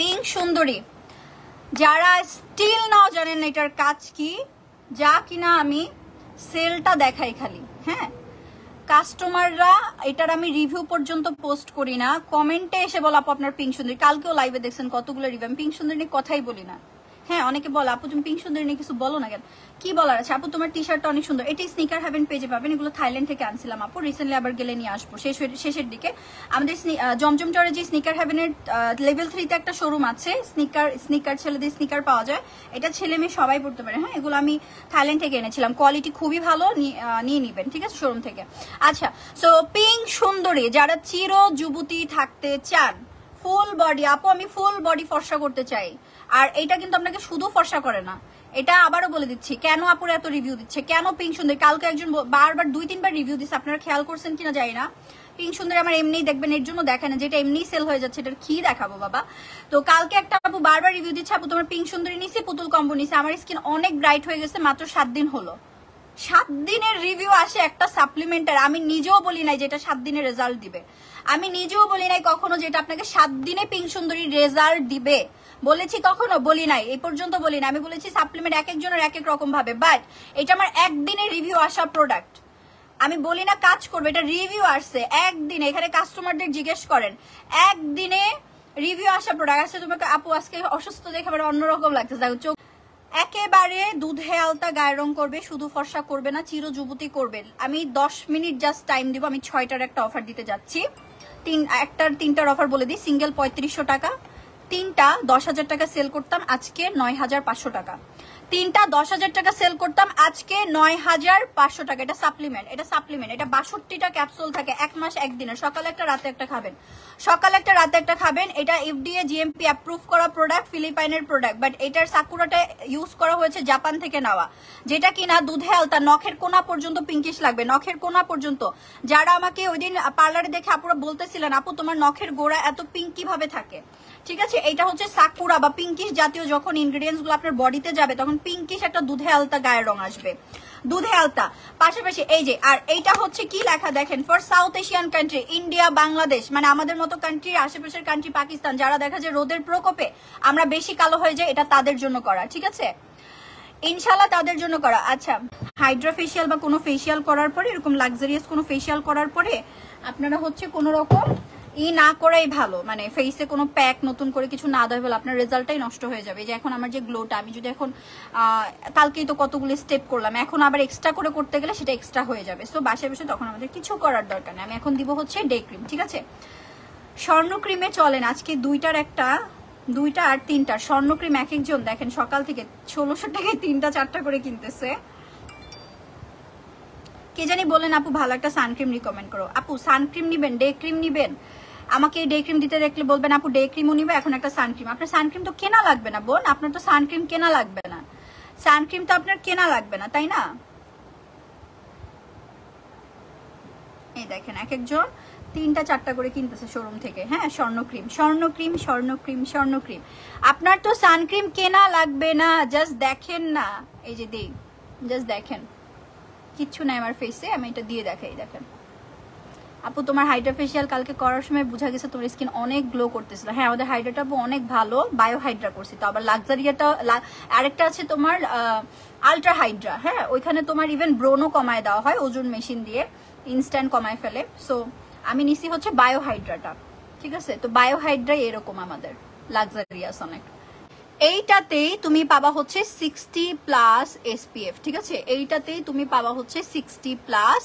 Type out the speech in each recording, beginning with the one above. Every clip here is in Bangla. पिंक सुंदरी যারা স্টিল নাও জানেন এটার কাজ কি যা কিনা আমি সেলটা দেখাই খালি হ্যাঁ কাস্টমাররা এটার আমি রিভিউ পর্যন্ত পোস্ট করি না কমেন্টে এসে বল আপু আপনার পিঙ্ক সুন্দরী কালকেও লাইভে দেখছেন কতগুলো রিভিউ আমি পিঙ্ক সুন্দরী নিয়ে কথাই বলি না হ্যাঁ অনেকে বলে আপু তুমি পিঙ্ক সুন্দরী নিয়ে কিছু বলো না কেন কি বলার আছে আপু তোমার টি শার্টটা অনেক সুন্দর এটি স্নিকার হ্যাভেন পেজে পাবেন এগুলো থাইল্যান্ড থেকে আনছিলাম আপু রিসেন্টলি আবার গেলে নিয়ে আসবো শেষের দিকে আমাদের জমজম চরে যে স্নিকার হ্যাভেনের লেভেল 3 তে একটা শোরুম আছে স্নিকার ছেলেদের স্নিকার পাওয়া যায় এটা ছেলে মেয়ে সবাই পড়তে পারে হ্যাঁ এগুলো আমি থাইল্যান্ড থেকে এনেছিলাম কোয়ালিটি খুবই ভালো নিয়ে নেবেন ঠিক আছে শোরুম থেকে আচ্ছা সো পিঙ্ক সুন্দরী যারা চির যুবতী থাকতে চান ফুল বডি আপু আমি ফুল বডি ফর্সা করতে চাই আর এটা কিন্তু আপনাকে শুধু ফর্সা করে না এটা আবারও বলে দিচ্ছি কেন আপুরা এত রিভিউ দিচ্ছে কেন পিঙ্ক সুন্দরী কালকে একজন বারবার 2-3 বার রিভিউ দিচ্ছে আপনারা খেয়াল করছেন কিনা জানি না পিঙ্ক সুন্দরী আমার এমনিই দেখবেন এর জন্য দেখে না যেটা এমনি সেল হয়ে যাচ্ছে এটার কি দেখাবো বাবা তো কালকে একটা আপু বারবার রিভিউ দিচ্ছে আপু তোমার পিঙ্ক সুন্দরী নিছি পুতুল কম্বো নিছি আমার স্কিন অনেক ব্রাইট হয়ে গেছে মাত্র 7 দিন হলো 7 দিনের রিভিউ আসে একটা সাপ্লিমেন্টার আমি নিজেও বলি নাই যেটা 7 দিনের রেজাল্ট দিবে আমি নিজেও বলি নাই কখনো যেটা আপনাকে 7 দিনে পিঙ্ক সুন্দরী রেজাল্ট দিবে বলেছি কখনো বলি নাই এই পর্যন্ত বলি না আমি বলেছি সাপ্লিমেন্ট এক একজনের এক এক রকম ভাবে বাট এটা আমার একদিনে রিভিউ আসা প্রোডাক্ট আমি বলি না কাজ করবে এটা রিভিউ আসছে একদিনে এখানে কাস্টমারদের জিজ্ঞেস করেন একদিনে রিভিউ আসা প্রোডাক্ট আসছে তোমাকে আপু আজকে অসুস্থ দেখে আমার অন্যরকম লাগতেছে চোখ একেবারে দুধে আলতা গায়ের রং করবে শুধু ফর্সা করবে না চির যুবতী করবে আমি 10 মিনিট জাস্ট টাইম দিব আমি 6টার একটা অফার দিতে যাচ্ছি তিনটার অফার বলে দিই সিঙ্গেল 3500 টাকা তিনটা 10,000 টাকা সেল করতাম আজকে 9,500 টাকা তিনটা 10,000 টাকা সেল করতাম আজকে 9,500 টাকা এটা সাপ্লিমেন্ট এটা 62টা ক্যাপসুল থাকে 1 মাস 1 দিনে সকালে একটা রাতে একটা খাবেন এটা FDA GMP অ্যাপ্রুভ করা প্রোডাক্ট ফিলিপাইনের প্রোডাক্ট বাট এটার সাকুরাটা ইউজ করা হয়েছে জাপান থেকে নেওয়া যেটা কিনা দুধে আলতা নখের কোনা পর্যন্ত পিঙ্কিশ লাগবে নখের কোনা পর্যন্ত যারা আমাকে ওই দিন পার্লারে দেখে আপুরা বলতেছিলেন আপু তোমার নখের গোড়া এত পিঙ্ক কিভাবে থাকে ঠিক আছে এটা হচ্ছে সাকুরা বা পিঙ্কিশ জাতীয় যখন ইনগ্রেডিয়েন্টস গুলো আপনার বডিতে যাবে তখন পিঙ্কিশ একটা দুধে আলতা গায়ের রং আসবে দুধে আলতা পাশাপাশি এই যে আর এইটা হচ্ছে কি লেখা দেখেন for south Asian country India Bangladesh মানে আমাদের মতো কান্ট্রির আশেপাশের কান্ট্রি পাকিস্তান যারা দেখা যায় রোদের প্রকোপে আমরা বেশি কালো হয়ে যায় এটা তাদের জন্য করা ঠিক আছে ইনশাল্লাহ তাদের জন্য করা আচ্ছা হাইড্রা ফেসিয়াল বা কোনো ফেসিয়াল করার পরে এরকম লাক্সারিয়াস কোনো ফেসিয়াল করার পরে আপনারা হচ্ছে কোনো রকম ই না করাই ভালো মানে ফেসে কোনো প্যাক নতুন করে কিছু না দেওয়া ভালো আপনার রেজাল্টটাই নষ্ট হয়ে যাবে যে এখন আমার যে গ্লোটা আমি যদি এখন কালকেই তো কতগুলো স্টেপ করলাম এখন আবার এক্সট্রা করে করতে গেলে সেটা এক্সট্রা হয়ে যাবে সো বাসায় বসে তখন আমাদের কিছু করার দরকার নেই আমি এখন দিব হচ্ছে ডে ক্রিম ঠিক আছে স্বর্ণ ক্রিমে চলেন আজকে 2টা আর 3টা স্বর্ণ ক্রিম এক একজন দেখেন সকাল থেকে 1600 টাকায় 3টা 4টা করে কিনতেছে কে জানি বলেন আপু ভালো একটা সানক্রিম রিকমেন্ড করো আপু সানক্রিম নিবেন ডে ক্রিম নিবেন আমাকে ডে ক্রিম দিতে দেখলে বলবেন আপু ডে ক্রিমও নিবে এখন একটা সানক্রিম আপনার সানক্রিম তো কেনা লাগবে না বোন আপনার তো সানক্রিম কেনা লাগবে না তাই না এই দেখেন এক একজন 3টা 4টা করে কিনতেছে শোরুম থেকে হ্যাঁ স্বর্ণক্রিম আপনার তো সানক্রিম কেনা লাগবে না জাস্ট দেখেন না এই যে দেই জাস্ট দেখেন কিচ্ছু নাই আমার ফেসে আমি এটা দিয়ে দেখাই দেখেন আপু তোমার হাইড্রা ফেসিয়াল কালকে করার সময় বুঝা গেছে তোমার স্কিন অনেক গ্লো করতেছিল হ্যাঁ আমাদের হাইড্রাটা অনেক ভালো বায়ো হাইড্রা করছি তো আবার লাক্সারিয়াটা আরেকটা আছে তোমার আলট্রা হাইড্রা হ্যাঁ ওইখানে তোমার ইভেন ব্রোনও কমায় দেওয়া হয় ওজন মেশিন দিয়ে ইনস্ট্যান্ট কমায় ফেলে সো আমি নিছি হচ্ছে বায়ো হাইড্রাটা ঠিক আছে তো বায়ো হাইড্রা এরকম আমাদের লাক্সারিয়াস অনেক এইটাতেই তুমি পাবা হচ্ছে 60+ SPF ঠিক আছে এইটাতেই তুমি পাবা হচ্ছে 60+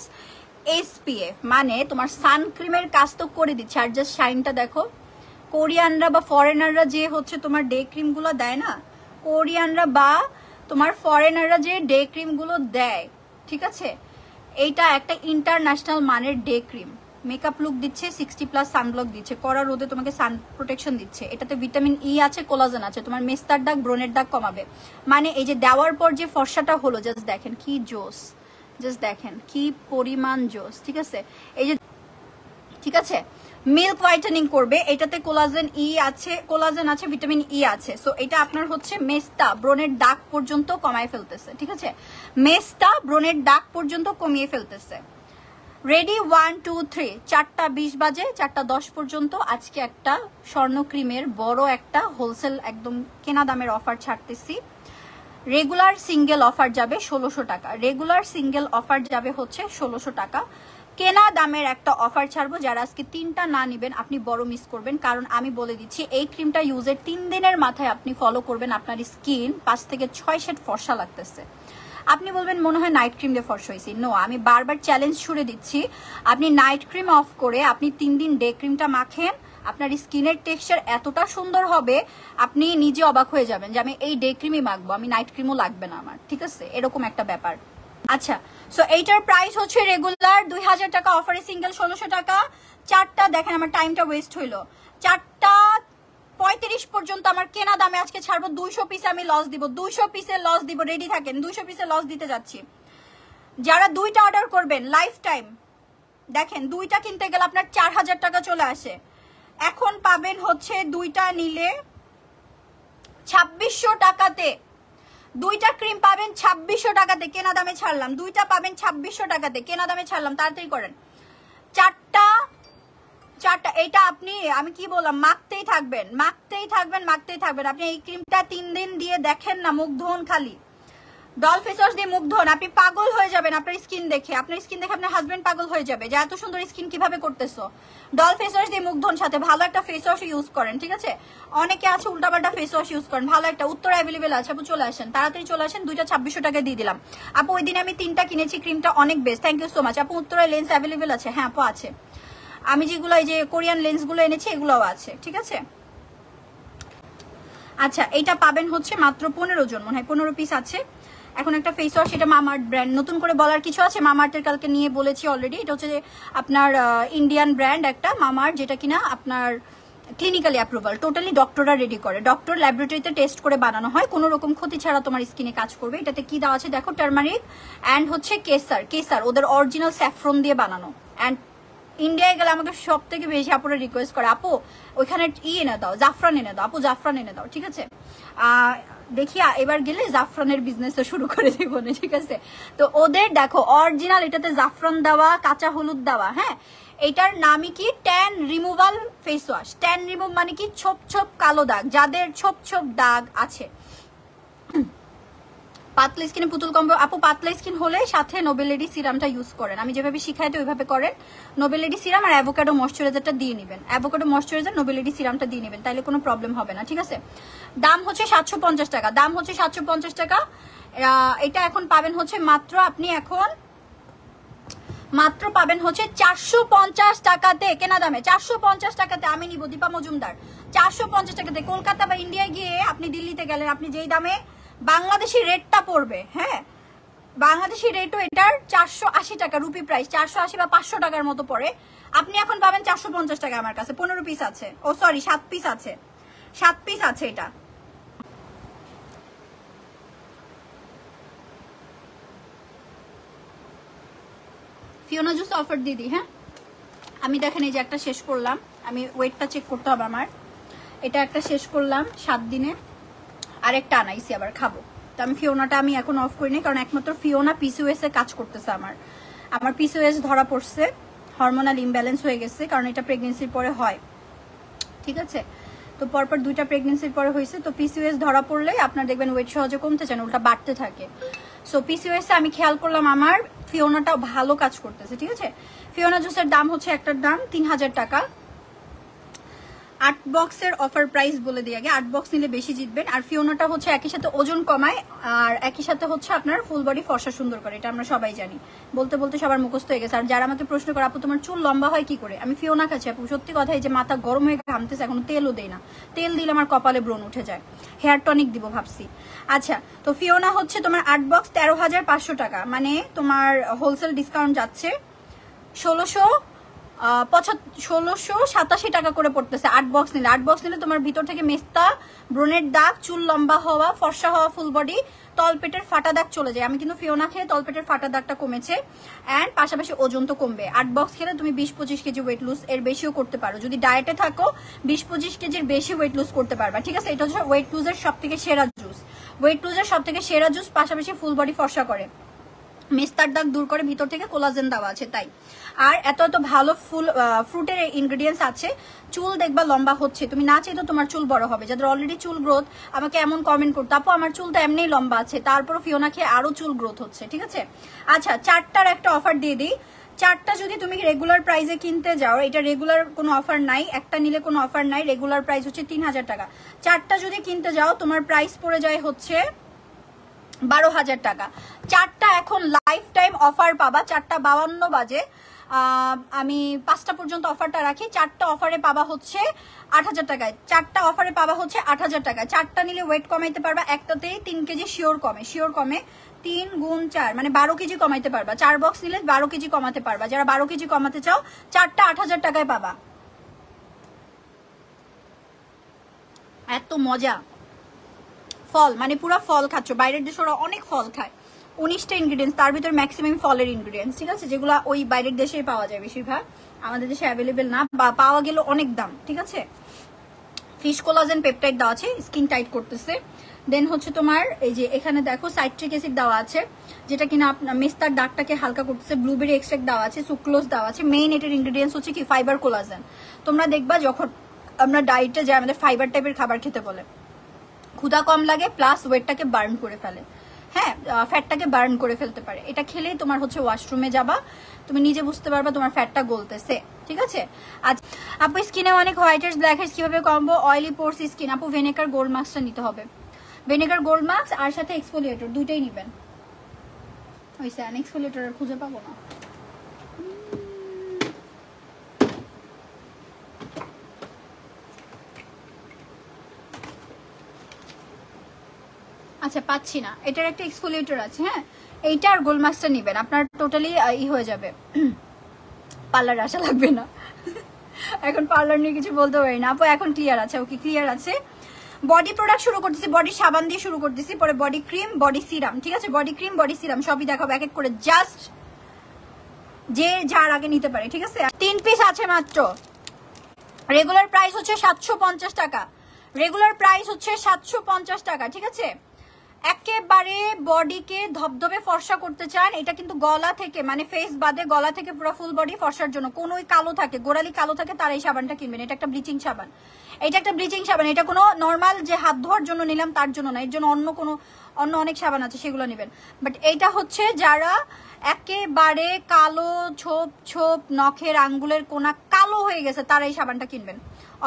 SPF মানে তোমার সানক্রিমের কাজ তো করে দিচ্ছে আর জাস্ট শাইনটা দেখো কোরিয়ানরা বা ফরেনাররা যে হচ্ছে তোমার ডে ক্রিমগুলো দেয় না কোরিয়ানরা বা তোমার ফরেনাররা যে ডে ক্রিমগুলো দেয় ঠিক আছে এইটা একটা ইন্টারন্যাশনাল মানের ডে ক্রিম মেকআপ লুক দিচ্ছে 60+ সানব্লক দিচ্ছে কড়া রোদে তোমাকে সান প্রোটেকশন দিচ্ছে এটাতে ভিটামিন ই আছে কোলাজেন আছে তোমার মেস্তার দাগ ব্রনের দাগ কমাবে মানে এই যে দেওয়ার পর যে ফর্সাটা হলো জাস্ট দেখেন কি জোস জাস্ট দেখেন কি পরিমাণ জোস ঠিক আছে এই যে ঠিক আছে মিল্ক হোয়াইটেনিং করবে এটাতে কোলাজেন আছে ভিটামিন ই আছে সো এটা আপনার হচ্ছে মেস্তা ব্রনের দাগ পর্যন্ত কমায় ফেলতেছে ঠিক আছে মেস্তা ব্রনের দাগ পর্যন্ত কমিয়ে ফেলতেছে रेडी 1 2 3 चार्टा बीस बजे चार्टा दस पर्यंत आज के एक स्वर्ण क्रीमेर बड़ो एक होलसेल एकदम केना दामेर अफार छाड़तेछि। रेगुलार सिंगल अफार जाबे 1600 टाका। रेगुलार सिंगल अफार जाबे होच्छे 1600 टाका। केना दामेर एक अफार छाड़बो, जारा आजके तीनटा ना नेबेन आपनी बड़ो मिस करबेन, कारण आमी बोले दिच्छी एई क्रीमटा यूजेर 3 दिनेर माथाय आपनी फलो करबेन, आपनार स्किन 5 থেকে 6 शेड फर्सा लागतेছে। आपनी बोलबेन मने हय नाइट क्रीम दिये फर्सा हयेछे। नो, आमी बारबार चैलेंज छुड़े दिच्छी, आपनी नाइट क्रीम अफ करे आपनी 3 दिन डे क्रीमटा माखेन, আপনার স্কিনের টেক্সচার এতটা সুন্দর হবে আপনি নিজে অবাক হয়ে যাবেন যে আমি এই ডে ক্রিমই মাখবো, আমি নাইট ক্রিমও লাগবে না আমার, ঠিক আছে, এরকম একটা ব্যাপার। আচ্ছা, সো এইটার প্রাইস হচ্ছে রেগুলার 2000 টাকা, অফারে সিঙ্গেল 1600 টাকা। চারটা দেখেন আমার টাইমটা ওয়েস্ট হইলো, 4:35 পর্যন্ত আমার কেনা দামে আজকে ছাড়বো। 200 পিস আমি লস দিব, 200 পিসের লস দিব, রেডি থাকেন, 200 পিসের লস দিতে যাচ্ছি। যারা দুইটা অর্ডার করবেন লাইফ টাইম, দেখেন দুইটা কিনতে গেলে আপনার 4000 টাকা চলে আসে। এখন পাবেন হচ্ছে দুইটা নিলে 2600 টাকাতে, দুইটা ক্রিম পাবেন 2600 টাকাতে কেনা দামে ছাড়লাম, দুইটা পাবেন 2600 টাকাতে কেনা দামে ছাড়লাম। তাড়াতাড়ি করেন, চারটা এটা আপনি আমি কি বললাম মাখতেই থাকবেন, মাখতেই থাকবেন, মাখতেই থাকবেন। আপনি এই ক্রিমটা 3 দিন দিয়ে দেখেন না মুখ ধোন, খালি ডল ফেস ওয়াশ দিয়ে মুখ ধোন, আপনি পাগল হয়ে যাবেন আপনার স্কিন দেখে, আপনার স্কিন দেখে আপনার হাজবেন্ড পাগল হয়ে যাবে যে এত সুন্দর স্কিন কিভাবে করতেছো। ডল ফেস ওয়াশ দিয়ে মুখ ধোন, সাথে ভালো একটা ফেস ওয়াশ ইউজ করেন, ঠিক আছে, অনেকে আছে উল্টাপাল্টা ফেস ওয়াশ ইউজ করেন, ভালো একটা উত্তর অ্যাভেলেবেল আছে। আপু চলে আসেন, তাড়াতাড়ি চলে আসেন, 2টা 2600 টাকা দিয়ে দিলাম। আপু ওই দিন আমি 3টা কিনেছি, ক্রিমটা অনেক best, thank you so much. আপু উত্তরায় লেন্স অ্যাভেলেবেল আছে? হ্যাঁ আপু আছে, আমি যেগুলো এই যে কোরিয়ান লেন্সগুলো এনেছি এগুলোও আছে, ঠিক আছে। আচ্ছা, এইটা পাবেন হচ্ছে মাত্র 15 জন, মনে হয় 15 পিস আছে। এখন একটা ফেস ওয়াশ, এটা মামাআর্থ ব্র্যান্ড, নতুন করে বলার কিছু আছে? মামাআর্থের কালকে নিয়ে বলেছি অলরেডি, এটা হচ্ছে আপনার ইন্ডিয়ান ব্র্যান্ড একটা মামাআর্থ, যেটা কিনা আপনার ক্লিনিক্যালি অ্যাপ্রুভাল, টোটালি ডক্টররা রেডি করে, ডক্টর ল্যাবরেটরিতে টেস্ট করে বানানো হয়, কোনো রকম ক্ষতি ছাড়া তোমার স্কিনে কাজ করবে। এটাতে কি দেওয়া আছে দেখো, টার্মারিক অ্যান্ড হচ্ছে কেসার, ওদের অরিজিনাল স্যাফ্রন দিয়ে বানানো। অ্যান্ড ইন্ডিয়ায় গেলে আমাকে সব থেকে বেশি আপুরা রিকোয়েস্ট করে, আপু ওইখানে এনে দাও, জাফরান এনে দাও, আপু জাফরান এনে দাও, ঠিক আছে, দেখি এবার গেলে জাফরানের বিজনেসটা শুরু করে দেব না, ঠিক আছে। তো ওদের দেখো অরিজিনাল, এটাতে জাফরান দেওয়া, কাঁচা হলুদ দেওয়া, হ্যাঁ। এটার নামই কি tan removal face wash. Tan remove মানে কি, ছোপ ছোপ কালো দাগ, যাদের ছোপ ছোপ দাগ আছে, পাতলা স্কিনে পুতুল কম্বো। আপু পাতলা স্কিন হলে সাথে নোবেলেডি সিরামটা ইউজ করেন, আমি যেভাবে শিখাই তো ওইভাবে করেন, নোবেলেডি সিরাম আর অ্যাভোকাডো ময়শ্চারাইজারটা দিয়ে নেবেন, অ্যাভোকাডো ময়শ্চারাইজার নোবেলেডি সিরামটা দিয়ে নেবেন, তাহলে কোনো প্রবলেম হবে না, ঠিক আছে। দাম হচ্ছে 750 টাকা, দাম হচ্ছে 750 টাকা। এটা এখন পাবেন হচ্ছে মাত্র, আপনি এখন মাত্র পাবেন হচ্ছে 450 টাকাতে কেনা দামে, 450 টাকাতে আমি নিব। দীপা মজুমদার, 450 টাকাতে কলকাতা বা ইন্ডিয়ায় গিয়ে আপনি দিল্লিতে গেলেন, আপনি যেই দামে বাংলাদেশি রেটটা পড়বে, হ্যাঁ বাংলাদেশি রেটও এটার 480 টাকা, রুপি প্রাইস 480 বা 500 টাকার মতো পড়ে, আপনি এখন পাবেন 450 টাকা। আমার কাছে 15 পিস আছে, ও সরি 7 পিস আছে, 7 পিস আছে এটা। ফিওনা জুস অফার দিদি, হ্যাঁ আমি দেখেন এই যে একটা শেষ করলাম, আমি ওয়েটটা চেক করতে হবে আমার, এটা একটা শেষ করলাম 7 দিনে, আরেকটা আনাইছি আবার খাবো। তো আমি ফিওনাটা আমি এখন অফ করিনি, কারণ একমাত্র ফিওনা PCOS এ কাজ করতেছে। আমার PCOS ধরা পড়ছে, হরমোনাল ইমব্যালেন্স হয়ে গেছে, কারণ এটা প্রেগনেন্সির পরে হয়, ঠিক আছে, তো পরপর 2টা প্রেগনেন্সির পরে হয়েছে। তো PCOS ধরা পড়লে আপনার দেখবেন ওয়েট সহজে কমতে চান, ওটা বাড়তে থাকে। সো PCOS এ আমি খেয়াল করলাম আমার ফিওনাটা ভালো কাজ করতেছে, ঠিক আছে। ফিওনা জুসের দাম হচ্ছে একটার দাম 3000 টাকা। 8 বক্সের অফার প্রাইস বলে দিয়ে আগে, 8 বক্স নিলে বেশি জিতবেন। আর ফিওনাটা হচ্ছে একই সাথে ওজন কমায়, আর একই সাথে হচ্ছে আপনার ফুল বডি ফর্সা সুন্দর করে, এটা আমরা সবাই জানি, বলতে বলতে সবার মুখস্থ হয়ে গেছে। আর যারা আমাকে প্রশ্ন করে আপু তোমার চুল লম্বা হয় কি করে, আমি ফিওনা খাচ্ছি আপু, সত্যি কথা এই যে মাথা গরম হয়ে ঘামতেছে, এখন তেলও দেই না, তেল দিলে আমার কপালে ব্রণ উঠে যায়, হেয়ার টনিক দিব ভাবছি। আচ্ছা, তো ফিওনা হচ্ছে তোমার 8 বক্স 13,500 টাকা, মানে তোমার হোলসেল ডিসকাউন্ট যাচ্ছে 1687 টাকা করে পড়তেছে 8 বক্স নিলে। 8 বক্স নিলে তোমার ভিতর থেকে মেস্তা, ব্রনের দাগ, চুল লম্বা হওয়া, ফর্সা হওয়া, ফুল বডি, তলপেটের ফাটা দাগ চলে যায়। আমি কিন্তু ফিওনা খেয়ে তলপেটের ফাটা দাগটা কমেছে, অ্যান্ড পাশাপাশি ওজন তো কমবে। 8 বক্স খেলে তুমি 20-25 কেজি ওয়েট লুজ, এর বেশিও করতে পারো, যদি ডায়েটে থাকো 20-25 কেজির বেশি ওয়েট লুজ করতে পারবা, ঠিক আছে। এটা হচ্ছে ওয়েট লুজের সব থেকে সেরা জুস, পাশাপাশি ফুল বডি ফর্সা করে। मिस्तार दाग दूर करे भीतर थेके कोलाजेन देवा आछे ताई আর এত এত ভালো ফুল ফ্রুটের ইনগ্রেডিয়েন্টস আছে। চুল দেখবা লম্বা হচ্ছে, তুমি না চাইতো তোমার চুল বড় হবে। যাদের অলরেডি চুল গ্রোথ আমাকে এমন কমেন্ট করতে, আপু আমার চুল তো এমনিই লম্বা আছে, তারপর ফিওনা খেয়ে আরো চুল গ্রোথ হচ্ছে। ঠিক আছে, আচ্ছা চারটার একটা অফার দিয়ে দিই। চারটা যদি তুমি রেগুলার প্রাইসে কিনতে যাও, এটা রেগুলার কোনো অফার নাই, একটা নিলে কোনো অফার নাই, রেগুলার প্রাইস হচ্ছে ৩০০০ টাকা। চারটা যদি কিনতে যাও তোমার প্রাইস পড়ে যায় হচ্ছে ১২,০০০ টাকা। চারটা এখন লাইফ টাইম অফার পাবা। ৪টা ৫২ বাজে, আমি ৫টা পর্যন্ত অফারটা রাখি। ৪টা অফারে পাবা হচ্ছে ৮,০০০ টাকায়। ৪টা অফারে পাবা হচ্ছে ৮,০০০ টাকায়। ৪টা নিলে ওয়েট কমাইতে পারবা, একটাতেই ৩ কেজি শিওর কমে। ৩ গুণ ৪ মানে ১২ কেজি কমাইতে পারবা। ৪ বক্স নিলে ১২ কেজি কমাতে পারবা। যারা ১২ কেজি কমাতে চাও ৪টা ৮,০০০ টাকায় পাবা। এত মজা ফল, মানে পুরা ফল খাচ্ছ। বাইরের দেশে ওরা অনেক ফল খায়, ১৯টা ইনগ্রিডিয়েন্টস, তার ভিতর ম্যাক্সিমাম ফলের ইনগ্রিডিয়েন্টস। ঠিক আছে, যেগুলো ওই বাইরের দেশেই পাওয়া যায় বেশিরভাগ, আমাদের দেশে অ্যাভেলেবেল না, বা পাওয়া গেলে অনেক দাম। ঠিক আছে, ফিশ কোলাজেন পেপটাইড দেওয়া আছে, স্কিন টাইট করতেছে। দেন হচ্ছে তোমার এই যে এখানে দেখো সাইট্রিক অ্যাসিড দেওয়া আছে, যেটা কিনা আপনার মেস্তার দাগটাকে হালকা করতেছে। ব্লুবেরি এক্সট্রাক্ট দেওয়া আছে, সুক্লোজ দেওয়া আছে। মেইন এটার ইনগ্রিডিয়েন্টস হচ্ছে কি ফাইবার কোলাজেন। তোমরা দেখবা যখন আমরা ডায়েটে যাই আমাদের ফাইবার টাইপের খাবার খেতে বলে, ক্ষুধা কম লাগে প্লাস ওয়েটটাকে বার্ন করে ফেলে। হ্যাঁ, ফ্যাটটাকে বার্ন করে ফেলতে পারে। এটা খেলেই তোমার হচ্ছে ওয়াশরুমে যাবা, তুমি নিজে বুঝতে পারবা তোমার ফ্যাটটা গলতেছে। ঠিক আছে, আচ্ছা আপু স্কিনে অনেক হোয়াইট হেডস, ব্ল্যাক হেডস কিভাবে কমবো? অয়েলি পোর্স স্কিন আপু ভিনেগার গোল্ড মাস্কটা নিতে হবে, ভিনেগার গোল্ড মাস্ক আর সাথে এক্সফোলিয়েটর দুইটাই নেবেন। ওই স্যান এক্সফোলিয়েটর খুঁজে পাবো না। আচ্ছা পাচ্ছি না, এটার একটা এক্সফোলিয়েটর আছে। হ্যাঁ, এইটা আর গোল মাস্কটা নেবেন, আপনার টোটালি ই হয়ে যাবে, পার্লার আসা লাগবে না। এখন পার্লার নিয়ে কিছু বলতে পারি না আপু, এখন ক্লিয়ার আছে। ওকে ক্লিয়ার আছে। বডি প্রোডাক্ট শুরু করতেছি, বডি সাবান দিয়ে শুরু করতেছি, পরে বডি ক্রিম, বডি সিরাম। ঠিক আছে, বডি ক্রিম বডি সিরাম সবই দেখাবো এক এক করে, জাস্ট যে যার আগে নিতে পারে। ঠিক আছে, 3 পিস আছে মাত্র। রেগুলার প্রাইস হচ্ছে 750 টাকা, রেগুলার প্রাইস হচ্ছে 750 টাকা। ঠিক আছে, একেবারে বডিকে ধবধবে ফর্সা করতে চান, এটা কিন্তু গলা থেকে মানে ফেস বাদে গলা থেকে পুরো ফুল বডি ফর্সার জন্য। কোনো কালো থাকে, গোড়ালি কালো থাকে, তার এই সাবানটা কিনবেন। এটা একটা ব্লিচিং সাবান, এটা কোনো নর্মাল যে হাত ধোয়ার জন্য নিলাম তার জন্য না, এর জন্য অন্য অনেক সাবান আছে সেগুলো নেবেন। বাট এইটা হচ্ছে যারা একেবারে কালো, ছোপ ছোপ নখের আঙ্গুলের কোনা কালো হয়ে গেছে, তারা এই সাবানটা কিনবেন।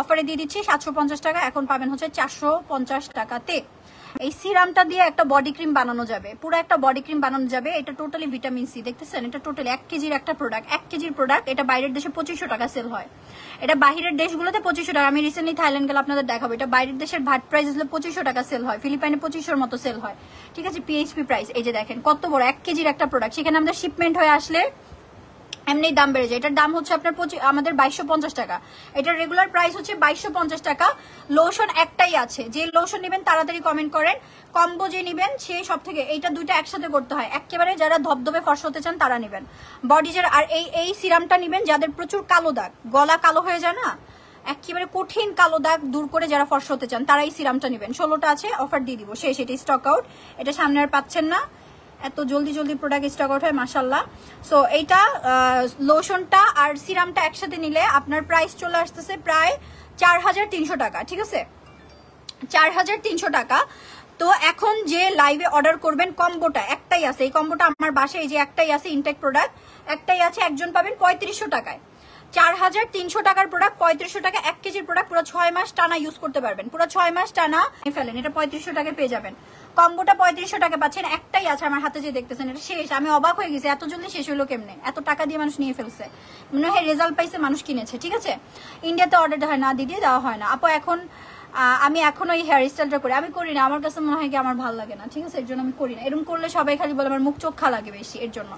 অফারে দিয়ে দিচ্ছি 750 টাকা, এখন পাবেন হচ্ছে 450 টাকাতে। এই সিরামটা দিয়ে একটা বডি ক্রিম বানানো যাবে, পুরো একটা বডি ক্রিম বানানো যাবে। এটা টোটালি ভিটামিন সি, দেখতেছেন এটা টোটালি 1 কেজির একটা প্রোডাক্ট। 1 কেজির প্রোডাক্ট, এটা বাইরের দেশে 2500 টাকা সেল হয়। এটা বাইরের দেশগুলোতে 2500 টাকা। আমি রিসেন্টলি থাইল্যান্ড গেলে আপনাদের দেখাবো। এটা বাইরের দেশের ভাট প্রাইস হলো 2500 টাকা সেল হয়, ফিলিপাইনে 2500 মতো সেল হয়। ঠিক আছে, পিএইচপি প্রাইস। এই যে দেখেন কত বড় 1 কেজির একটা প্রোডাক্ট, সেখানে আমাদের শিপমেন্ট হয়ে আসলে এমনি দাম বেড়ে যায়। এটার দাম হচ্ছে আপনার আমাদের 2250 টাকা, এটার রেগুলার প্রাইস হচ্ছে 2250 টাকা। লোশন একটাই আছে, যে লোশন নেবেন তাড়াতাড়ি কমেন্ট করেন, কম্বো যে নেবেন সে সব থেকে। এইটা দুইটা একসাথে করতে হয়, একেবারে যারা ধবধবে ফর্সা হতে চান তারা নেবেন বডি যারা। আর এই সিরামটা নেবেন যাদের প্রচুর কালো দাগ, গলা কালো হয়ে যায় না, একেবারে কঠিন কালো দাগ দূর করে যারা ফর্সা হতে চান তারা এই সিরামটা নেবেন। 16টা আছে, অফার দিয়ে দিব, শেষ। এটি স্টক আউট, এটা সামনে আর পাচ্ছেন না, এত জলদি প্রোডাক্ট স্টক আউট হয় মাশাআল্লাহ। সো এইটা, লোশনটা আর সিরামটা একসাথে নিলে আপনার প্রাইস চলে আসতেছে প্রায় 4300 টাকা। ঠিক আছে, 4300 টাকা। তো এখন যে লাইভে অর্ডার করবেন কম্বোটা একটাই আছে, এই কম্বোটা আমার বাসায় এই যে একটাই আছে, ইনটেক প্রোডাক্ট একটাই আছে, একজন পাবেন 3500 টাকায়। 4300 টাকার প্রোডাক্ট 3500 টাকা, 1 কেজির প্রোডাক্ট, পুরো 6 মাস টানা ইউজ করতে পারবেন, পুরো 6 মাস টানা ফেলেন। এটা 3500 টাকায় পেয়ে যাবেন, কম্বোটা 3500 টাকা পাচ্ছেন। একটাই আছে আমার হাতে যে দেখতেছেন, এটা শেষ। আমি অবাক হয়ে গেছি এত জলদি শেষ হলো কেমনে, এত টাকা দিয়ে মানুষ নিয়ে ফেলছে, মনে হয় রেজাল্ট পাইছে, মানুষ কিনেছে। ঠিক আছে, ইন্ডিয়াতে অর্ডার হয় না দিদি, দেওয়া হয় না আপু। আমি এখন ওই হেয়ার স্টাইলটা করি, আমি করি না, আমার কাছে মনে হয় কি আমার ভালো লাগে না। ঠিক আছে, এর জন্য আমি করি না, এরকম করলে সবাই খালি বলে আমার মুখ চোখ খা লাগে বেশি, এর জন্য।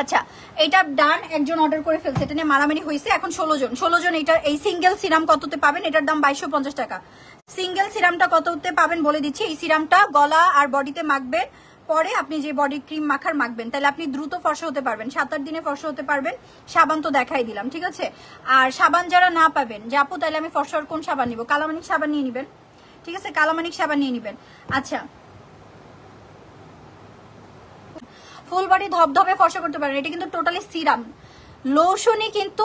আচ্ছা, এটা ডান, একজন অর্ডার করে ফেলছে, এটা নিয়ে মারামারি হয়েছে। এখন 16 জন। এটা এই সিঙ্গেল সিরাম কততে পাবেন? এটার দাম 2250 টাকা। সিঙ্গেল সিরামটা কততে পাবেন বলে দিচ্ছি। এই সিরামটা গলা আর বডিতে মাখবেন, পরে আপনি যে বডি ক্রিম মাখবেন, তাহলে আপনি দ্রুত ফর্সা হতে পারবেন, 7-8 দিনে ফর্সা হতে পারবেন। সাবান তো দেখাই দিলাম। ঠিক আছে, আর সাবান যারা না পাবেন যে আপু তাহলে আমি ফর্সার কোন সাবান নিব, কালামানিক সাবান নিয়ে নেবেন। ঠিক আছে, কালামানিক সাবান নিয়ে নেবেন। আচ্ছা, ফুল বডি ধপধপে ফর্সা করতে পারেন। এটা কিন্তু টোটালি সিরাম, লোশনই কিন্তু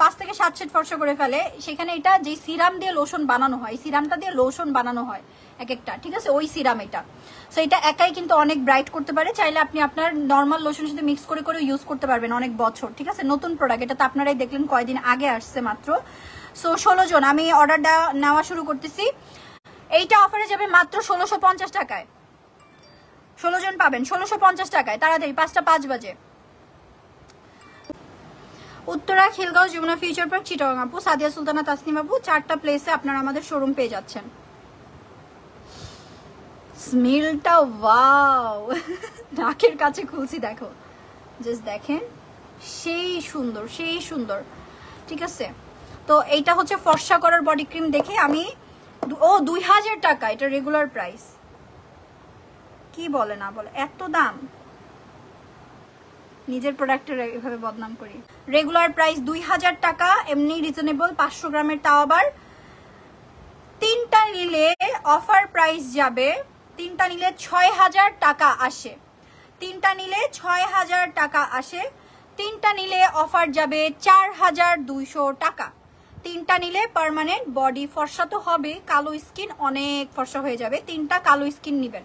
5 থেকে 7 শেড ফর্সা করে ফেলে। সেখানে এটা যে সিরাম দিয়ে লোশন বানানো হয়, সিরামটা দিয়ে লোশন বানানো হয় এক একটা, ঠিক আছে, ওই সিরাম এটা। সো এটা একাই কিন্তু অনেক ব্রাইট করতে পারে। চাইলে আপনি আপনার নর্মাল লোশনের সাথে মিক্স করে করে ইউজ করতে পারবেন অনেক বছর, ঠিক আছে। নতুন প্রোডাক্ট এটা, তো আপনারাই দেখলেন কয়েকদিন আগে আসছে মাত্র। সো 16 জন আমি অর্ডার নেওয়া শুরু করতেছি। এইটা অফারে যাবে মাত্র 1650 টাকায়, 16 জন পাবেন 1650 টাকায়। তাড়াতাড়ি 5:05 বাজে। Uttara, Khilgaon, Jamuna future park, Chittagong. আপু সাদিয়া সুলতানা, তাসনিম আপু, 4টা প্লেসে আপনারা আমাদের শোরুম পেয়ে যাচ্ছেন। স্মেলটা ওয়াও, নাকের কাছে খুলছি, দেখো জাস্ট দেখেন, সেই সুন্দর, সেই সুন্দর, ঠিক আছে। তো এইটা হচ্ছে ফর্সা করার বডি ক্রিম। দেখে আমি ও 2000 টাকা এটা রেগুলার প্রাইস, কি বলে না বলে এত দাম, নিজের প্রোডাক্টের এইভাবে বদনাম করি। রেগুলার প্রাইস 2000 টাকা, এমনি রিজনেবল। 500 গ্রামের, তাও আবার 3টা নিলে অফার প্রাইস যাবে, 3টা নিলে 6000 টাকা আসে, 3টা নিলে 6000 টাকা আসে, 3টা নিলে অফার যাবে 4200 টাকা। 3টা নিলে পার্মানেন্ট বডি ফর্সা তো হবে, কালো স্কিন অনেক ফর্সা হয়ে যাবে। 3টা কালো স্কিন নেবেন,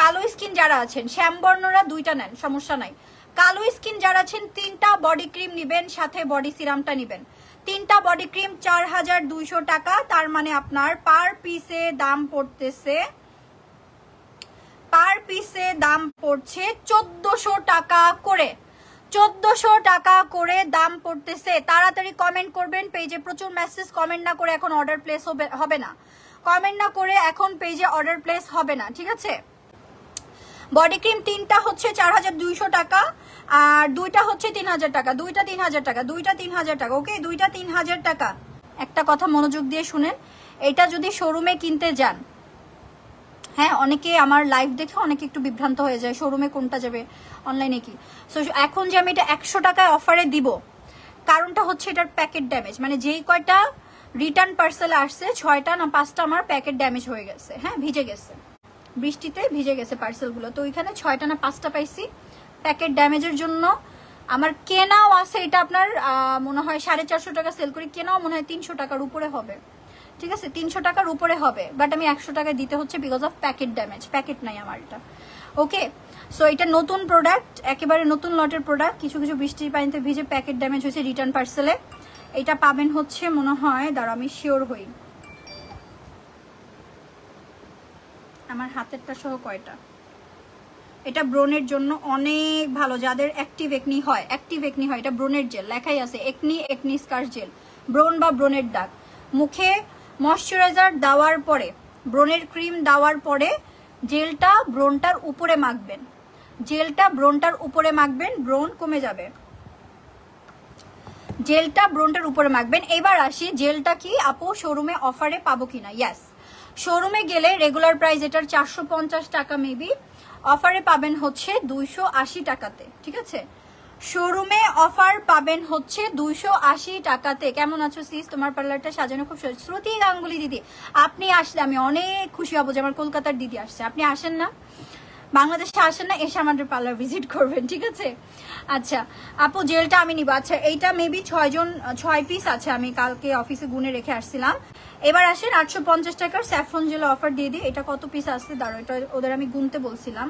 কালো স্কিন যারা আছেন, শ্যামবর্ণরা 2টা নেন সমস্যা নাই। কালো স্কিন যারা আছেন 3টা বডি ক্রিম নেবেন, সাথে বডি সিরামটা নেবেন। 3টা বডি ক্রিম 4200 টাকা, তার মানে আপনার পার পিসে দাম পড়তেছে, পার পিসে দাম পড়ছে 1400 টাকা করে, 1400 টাকা করে দাম পড়তেছে। তাড়াতাড়ি কমেন্ট করবেন পেজে, প্রচুর মেসেজ, কমেন্ট না করে এখন অর্ডার প্লেস হবে না, কমেন্ট না করে এখন পেজে অর্ডার প্লেস হবে না, ঠিক আছে। বডি ক্রিম 3টা হচ্ছে 4200 টাকা, আর 2টা হচ্ছে 3000 টাকা, 2টা 3000 টাকা, 2টা 3000 টাকা, ওকে, 2টা 3000 টাকা। একটা কথা মনোযোগ দিয়ে শুনেন, এটা যদি শোরুমে কিনতে যান, হ্যাঁ, অনেকে আমার লাইভ দেখে অনেকে একটু বিভ্রান্ত হয়ে যায় শোরুমে কোনটা যাবে অনলাইনে কি। সো এখন যে আমি এটা 100 টাকায় অফারে দিব, কারণটা হচ্ছে এটার প্যাকেট ড্যামেজ, মানে যেই কয়টা রিটার্ন পার্সেল আসছে 6টা না 5টা আমার প্যাকেট ড্যামেজ হয়ে গেছে, হ্যাঁ, ভিজে গেছে, বৃষ্টিতে ভিজে গেছে পার্সেলগুলো। তো ওইখানে 6টা না 5টা পাইছি প্যাকেট ড্যামেজের জন্য। আমার কেনাও আছে, এটা আপনার মনে হয় 450 টাকা সেল করি, কেনাও মনে হয় 300 টাকার উপরে হবে, ঠিক আছে, 300 টাকার উপরে হবে, বাট আমি 100 টাকায় দিতে হচ্ছে because of packet damage, packet নাই আমার এটা, ওকে। সো এটা নতুন প্রোডাক্ট, একেবারে নতুন লটের প্রোডাক্ট, কিছু কিছু বৃষ্টির পানিতে ভিজে প্যাকেট ড্যামেজ হয়েছে রিটার্ন পার্সেলে। এটা পাবেন হচ্ছে মনে হয়, দাঁড়া আমি শিওর হই, আমার হাতেরটা সহ কয়টা। এটা ব্রোনের জন্য অনেক ভালো, যাদের অ্যাক্টিভ একনি হয়, অ্যাক্টিভ একনি হয়, এটা ব্রোনের জেল লেখাই আছে, একনি, একনি স্কার্স জেল, ব্রোন বা ব্রোনের দাগ। মুখে ময়শ্চারাইজার দেওয়ার পরে, ব্রোনের ক্রিম দেওয়ার পরে জেলটা ব্রোনটার উপরে মাখবেন, জেলটা ব্রোনটার উপরে মাখবেন, ব্রোন কমে যাবে, জেলটা ব্রোনটার উপরে মাখবেন। এবার আসি জেলটা কি আপু শোরুমে অফারে পাবো কিনা। ইয়াস, শোরুমে গেলে রেগুলার প্রাইস এটার 450 টাকা মেবি, অফারে পাবেন হচ্ছে 280 টাকাতে, ঠিক আছে। শোরুমে অফার পাবেন হচ্ছে 280 টাকাতে। কেমন আছো সিস, তোমার পার্লারটা সাজানো খুব সুন্দর। শ্রুতি গাঙ্গুলি দিদি, আপনি আসলে আমি অনেক খুশি হব যে আমার কলকাতার দিদি আসছে। আপনি আসেন না, বাংলাদেশে আসেন না, এসে আমাদের পার্লার ভিজিট করবেন, ঠিক আছে। আচ্ছা আপু জেলটা আমি নিব। আচ্ছা এইটা মেবি 6 পিস আছে, আমি কালকে অফিসে গুনে রেখে আসছিলাম। এবার আসেন 850 টাকার স্যাফরন জেল অফার দিয়ে দিই। এটা কত পিস আসছে দাঁড়ো, এটা ওদের আমি গুনতে বলছিলাম।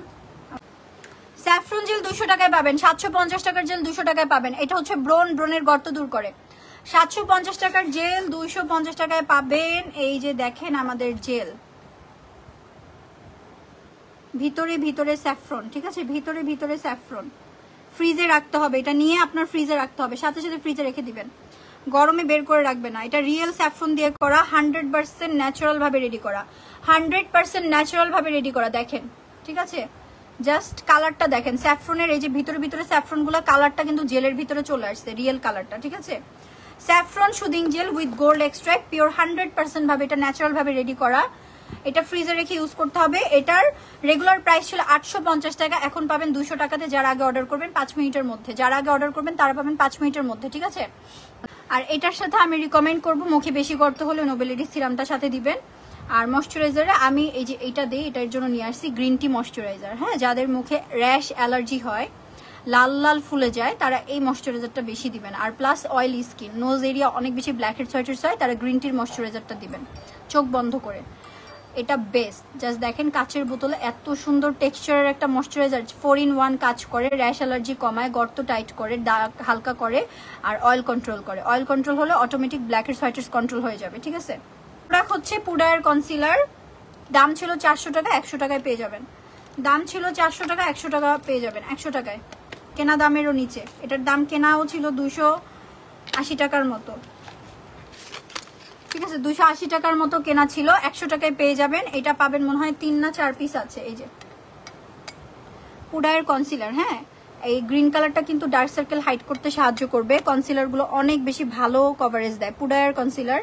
স্যাফরন জেল 200 টাকায় পাবেন, 750 টাকার জেল 200 টাকায় পাবেন। এটা হচ্ছে ব্রোন, ব্রোনের গর্ত দূর করে। 750 টাকার জেল 250 টাকায় পাবেন। এই যে দেখেন আমাদের জেল, ভিতরে ভিতরে স্যাফরন, ঠিক আছে, ভিতরে ভিতরে স্যাফরন। ফ্রিজে রাখতে হবে, এটা নিয়ে আপনার ফ্রিজে রাখতে হবে, সাথে সাথে ফ্রিজে রেখে দিবেন, গরমে বের করে রাখবে না। এটা রিয়েল স্যাফরন দিয়ে করা, 100% ন্যাচারাল ভাবে রেডি করা, 100% ন্যাচারাল ভাবে রেডি করা, দেখেন, ঠিক আছে। জাস্ট কালারটা দেখেন স্যাফরনের, এই যে ভিতরে ভিতরে স্যাফরন গুলা, কালারটা কিন্তু জেলের ভিতরে চলে আসছে, রিয়েল কালারটা, ঠিক আছে। Saffron soothing gel with gold extract, pure 100% ভাবে, এটা ন্যাচারাল ভাবে রেডি করা, এটা ফ্রিজে রেখে ইউজ করতে হবে। এটার রেগুলার প্রাইস ছিল 850 টাকা, এখন পাবেন 200 টাকাতে, যারা আগে অর্ডার করবেন 5 মিনিটের মধ্যে, যারা আগে অর্ডার করবেন তারা পাবেন 5 মিনিটের মধ্যে, ঠিক আছে। আর এটার সাথে আমি রিকমেন্ড করব, মুখে বেশি গর্ত হলে নোবেলিটি সিরামটা সাথে দিবেন। और moisturiser the green tea moisturiser हाँ जादेर मुखे रैश एलार्जी है लाल लाल फुले जाए तारा ए मॉइस्चराइजर बेशी दिबेन और plus oily skin nose area अनेक बेशी ब्लैकहेड्स होयटेड्स है तारा ग्रीन टी मॉइस्चराइजर दिबेन चोख बंध करे एटा बेस्ट जस्ट देखें काचेर बोतले एत सुंदर टेक्सचारेर एक मॉइस्चराइजर 4-in-1 काज करे रैश एलार्जी कमाय गर्त टाइट करे दाग हल्का करे और ऑयल कंट्रोल करे ऑयल कंट्रोल होले अटोमेटिक ब्लैकहेड्स होयटेड्स कंट्रोल हो जाए ठीक है। प्रोडक्ट होच्छे पुडार कन्सिलार दाम छिलो 400 टाका 100 टाकाय पेये जाबेन दाम छिलो 400 टाका 100 टाका पेये जाबेन 100 टाकाय केना दामेरो नीचे एटार दाम केनाओ छिलो 280 टाकार मतो ठीक है 280 টাকার মতো কেনা ছিল 100 টাকায় পেয়ে যাবেন এটা পাবেন মনে হয় 3 না 4 পিস আছে এই যে পুডার কনসিলার হ্যাঁ এই গ্রিন কালারটা কিন্তু ডার্ক সার্কেল হাইড করতে সাহায্য করবে কনসিলার গুলো অনেক বেশি ভালো কভারেজ দেয় powder concealer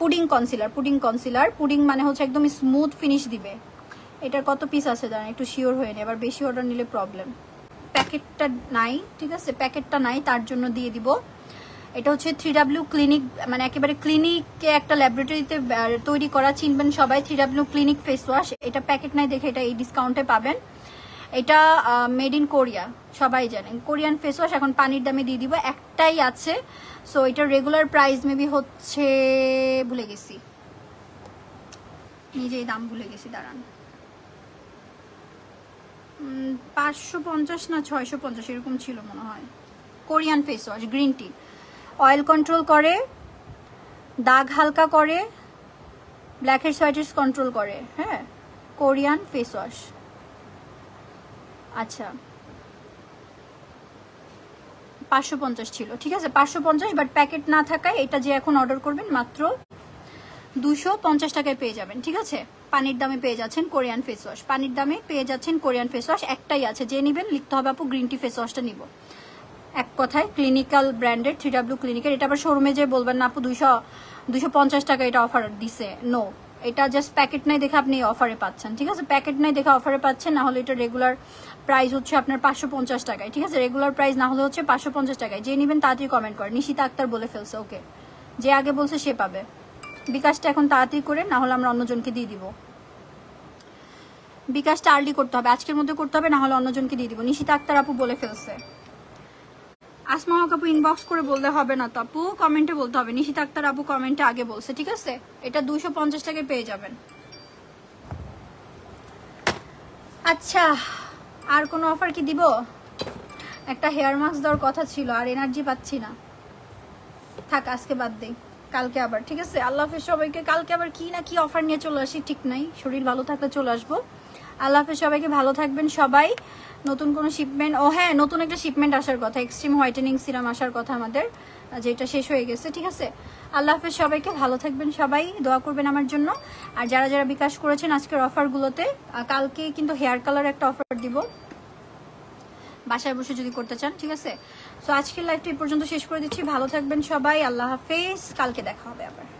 pudding concealer pudding concealer pudding মানে হচ্ছে একদম স্মুথ ফিনিশ দিবে এটার কত পিস আছে জানেন একটু শিওর হয়ে নেই আবার বেশি অর্ডার নিলে প্রবলেম প্যাকেটটা নাই ঠিক আছে প্যাকেটটা নাই তার জন্য দিয়ে দিব এটা হচ্ছে 3W ক্লিনিক মানে একেবারে ক্লিনিকে একটা ল্যাবরেটরিতে তৈরি করা চিনবেন সবাই 3W ক্লিনিক ফেস ওয়াশ এটা প্যাকেট নাই দেখে এটা এই ডিসকাউন্টে পাবেন এটা মেড ইন কোরিয়া সবাই জানেন কোরিয়ান ফেস ওয়াশ এখন পানির দামে দিয়ে দিব একটাই আছে সো এটা রেগুলার প্রাইস মেবি হচ্ছে ভুলে গেছি নিজেই দাম ভুলে গেছি দাঁড়ান 550 না 650 এরকম ছিল মনে হয় Korean face wash green tea oil control करे दाग हल्का करे ब्लैकहेड्स व्हाइटहेड्स कंट्रोल करे हाँ कोरियन फेस वॉश अच्छा 550 छिलो ठीक है 550 बाट पैकेट ना थाकाय एटा जे एखन अर्डर करबेन मात्र 250 टाकाय पेये जाबेन ठीक है। पानिर दामे पेये जाच्छेन कोरियन फेस वॉश पानिर दामे पेये जाच्छेन कोरियन फेस वॉश एकटाई आछे जे नेबेन लिखते होबे आपु ग्रीन टी फेस वॉशटा निब एक कथाय क्लिनिकल ब्रैंडेड 3W क्लिनिकर एटा आबार शोरूमे जे बोलबेन ना आपु 250 टाका एटा अफार दिसे नो एटा जस्ट पैकेट नाई देखे आपनि अफारे पाच्छेन ठीक आछे पैकेट नाई देखे अफारे पाच्छेन ना होले एटा रेगुलार प्राइस होच्छे आपनार 550 टाकाय ठीक आछे रेगुलार प्राइस ना होले होच्छे 550 टाकाय जे नेबेन ताड़ाताड़ि कमेंट करेन निशिता आक्तार बोले फेलछे ओके जे आगे बोलछे से पाबे बिकाशटा एखन ताड़ाताड़ि करे ना होले आमरा अन्यजनके दिये दिबो बिकाशटा आर्ली करते होबे आजकेर मধ্যে करते होबे ना होले अन्यजनके दिये दिबो निशिता आक्तार आपु बोले फेलछे आसमा आपू इनबक्स करे बोलते होबे ना तो आपू कमेंटे बोलते होबे निशिता आक्तार आपू कमेंटे आगे बोलसे ठीक आछे एटा 250 टाकाय पेये जाबेन। अच्छा आर कोनो अफार कि दिबो एकटा हेयर मास्क देওয়ার कथा छिलो आर एनार्जी पाচ্ছি না থাক আজকে বাদ দেই কালকে আবার ঠিক আছে আল্লাহ হাফেজ সবাইকে কালকে আবার কি না কি অফার নিয়ে চলে আসি ঠিক নাই শরীর ভালো থাকলে চলে আসবো আল্লাহ হাফেজ সবাইকে ভালো থাকবেন সবাই নতুন কোনো শিপমেন্ট ও হ্যাঁ নতুন একটা শিপমেন্ট আসার কথা এক্সট্রিম হোয়াইটেনিং সিরাম আসার কথা আমাদের যেটা শেষ হয়ে গেছে ঠিক আছে। আল্লাহ হাফেজ সবাইকে ভালো থাকবেন সবাই দোয়া করবেন আমার জন্য আর যারা যারা বিকাশ করেছেন আজকের অফারগুলোতে কালকে কিন্তু হেয়ার কালার একটা অফার দিব বাসায় বসে যদি করতে চান ঠিক আছে। সো আজকের লাইভটা এই পর্যন্ত শেষ করে দিচ্ছি ভালো থাকবেন সবাই আল্লাহ হাফেজ কালকে দেখা হবে আবার।